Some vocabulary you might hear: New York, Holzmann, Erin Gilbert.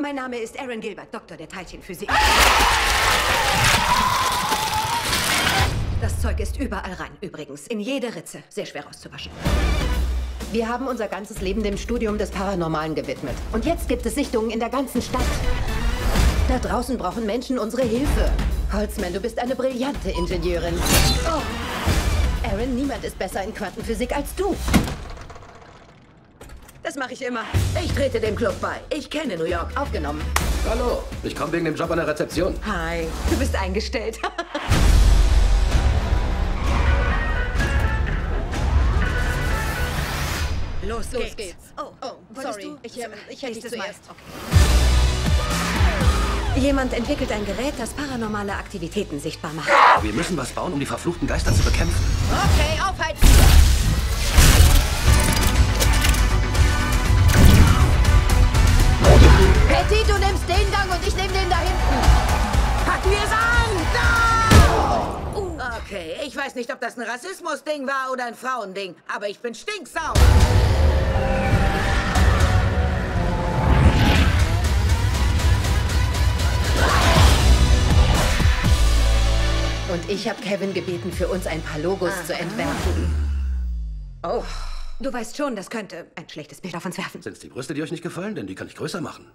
Mein Name ist Erin Gilbert, Doktor der Teilchenphysik. Das Zeug ist überall rein, übrigens. In jede Ritze. Sehr schwer auszuwaschen. Wir haben unser ganzes Leben dem Studium des Paranormalen gewidmet. Und jetzt gibt es Sichtungen in der ganzen Stadt. Da draußen brauchen Menschen unsere Hilfe. Holzmann, du bist eine brillante Ingenieurin. Oh. Erin, niemand ist besser in Quantenphysik als du. Das mache ich immer. Ich trete dem Club bei. Ich kenne New York. Aufgenommen. Hallo. Ich komme wegen dem Job an der Rezeption. Hi. Du bist eingestellt. Los geht's. Oh, sorry. Du? Ich hätte dich zuerst. Okay. Jemand entwickelt ein Gerät, das paranormale Aktivitäten sichtbar macht. Wir müssen was bauen, um die verfluchten Geister zu bekämpfen. Okay, aufheizen. Patty, du nimmst den Gang und ich nehme den da hinten. Packen wir es an! No! Okay, ich weiß nicht, ob das ein Rassismus-Ding war oder ein Frauending, aber ich bin stinksauer. Und ich habe Kevin gebeten, für uns ein paar Logos zu entwerfen. Oh. Du weißt schon, das könnte ein schlechtes Bild auf uns werfen. Sind's die Brüste, die euch nicht gefallen? Denn die kann ich größer machen.